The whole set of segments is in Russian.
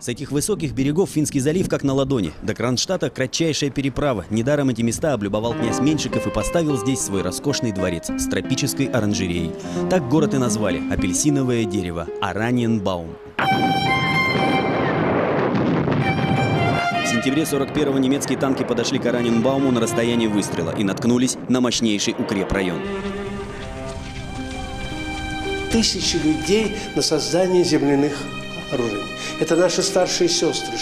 С этих высоких берегов Финский залив как на ладони. До Кронштадта кратчайшая переправа. Недаром эти места облюбовал князь Меньшиков и поставил здесь свой роскошный дворец с тропической оранжереей. Так город и назвали – апельсиновое дерево – Ораниенбаум. В сентябре 41-го немецкие танки подошли к Ораниенбауму на расстоянии выстрела и наткнулись на мощнейший укрепрайон. Тысячи людей на создание земляных оружий. Это наши старшие сестры,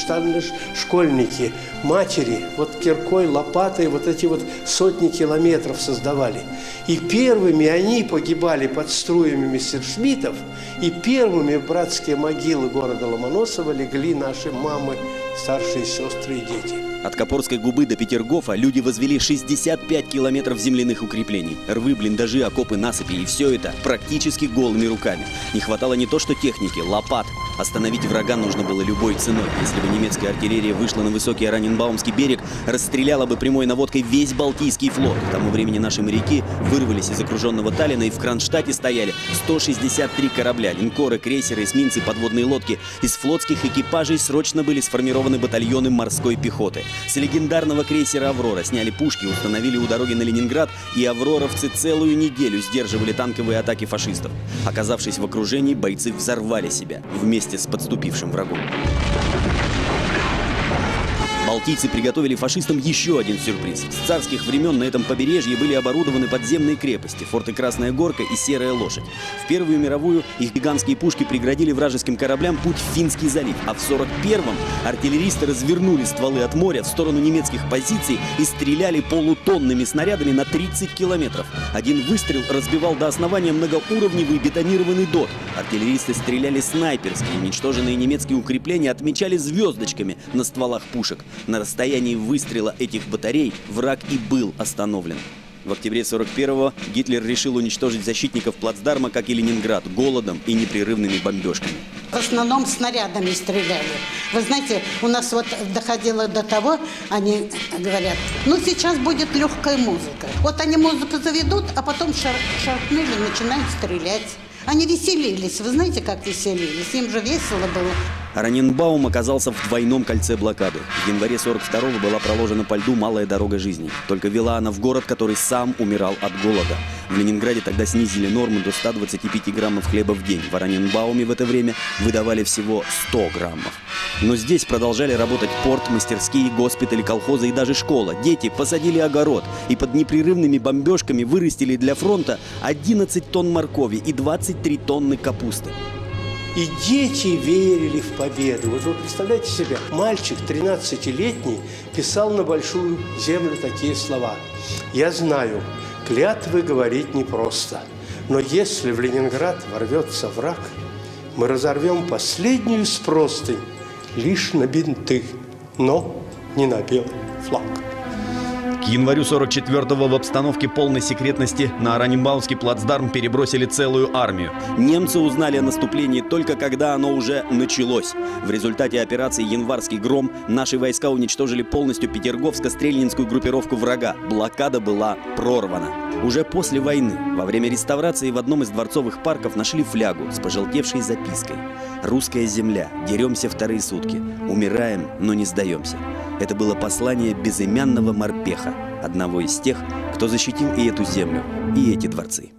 школьники, матери. Вот киркой, лопатой вот эти вот сотни километров создавали. И первыми они погибали под струями мессершмиттов, и первыми в братские могилы города Ломоносова легли наши мамы, старшие сестры и дети. От Копорской губы до Петергофа люди возвели 65 километров земляных укреплений. Рвы, блиндажи, окопы, насыпи. И все это практически голыми руками. Не хватало не то что техники, лопат. Остановить врага нужно было любой ценой. Если бы немецкая артиллерия вышла на высокий Ораниенбаумский берег, расстреляла бы прямой наводкой весь Балтийский флот. К тому времени наши моряки вырвались из окруженного Таллина, и в Кронштадте стояли 163 корабля. Линкоры, крейсеры, эсминцы, подводные лодки. Из флотских экипажей срочно были сформированы батальоны морской пехоты. С легендарного крейсера «Аврора» сняли пушки, установили у дороги на Ленинград, и авроровцы целую неделю сдерживали танковые атаки фашистов. Оказавшись в окружении, бойцы взорвали себя вместе с подступившим врагом. Балтийцы приготовили фашистам еще один сюрприз. С царских времен на этом побережье были оборудованы подземные крепости, форты «Красная горка» и «Серая лошадь». В Первую мировую их гигантские пушки преградили вражеским кораблям путь в Финский залив, а в 41-м артиллеристы развернули стволы от моря в сторону немецких позиций и стреляли полутонными снарядами на 30 километров. Один выстрел разбивал до основания многоуровневый бетонированный дот. Артиллеристы стреляли снайперски, уничтоженные немецкие укрепления отмечали звездочками на стволах пушек. На расстоянии выстрела этих батарей враг и был остановлен. В октябре 41-го Гитлер решил уничтожить защитников плацдарма, как и Ленинград, голодом и непрерывными бомбежками. В основном снарядами стреляли. Вы знаете, у нас вот доходило до того, они говорят, ну сейчас будет легкая музыка. Вот они музыку заведут, а потом шаркнули, начинают стрелять. Они веселились, вы знаете, как веселились, им же весело было. Ораниенбаум оказался в двойном кольце блокады. В январе 42-го была проложена по льду малая дорога жизни. Только вела она в город, который сам умирал от голода. В Ленинграде тогда снизили норму до 125 граммов хлеба в день. В Ораниенбауме в это время выдавали всего 100 граммов. Но здесь продолжали работать порт, мастерские, госпитали, колхозы и даже школа. Дети посадили огород и под непрерывными бомбежками вырастили для фронта 11 тонн моркови и 23 тонны капусты. И дети верили в победу. Вот вы представляете себе, мальчик 13-летний писал на большую землю такие слова. «Я знаю, клятвы говорить непросто, но если в Ленинград ворвется враг, мы разорвем последнюю с простынь лишь на бинты, но не на белый флаг». К январю 44-го в обстановке полной секретности на Ораниенбаумский плацдарм перебросили целую армию. Немцы узнали о наступлении только когда оно уже началось. В результате операции «Январский гром» наши войска уничтожили полностью Петергофско-Стрельнинскую группировку врага. Блокада была прорвана. Уже после войны, во время реставрации, в одном из дворцовых парков нашли флягу с пожелтевшей запиской. «Русская земля. Деремся вторые сутки. Умираем, но не сдаемся». Это было послание безымянного морпеха, одного из тех, кто защитил и эту землю, и эти дворцы.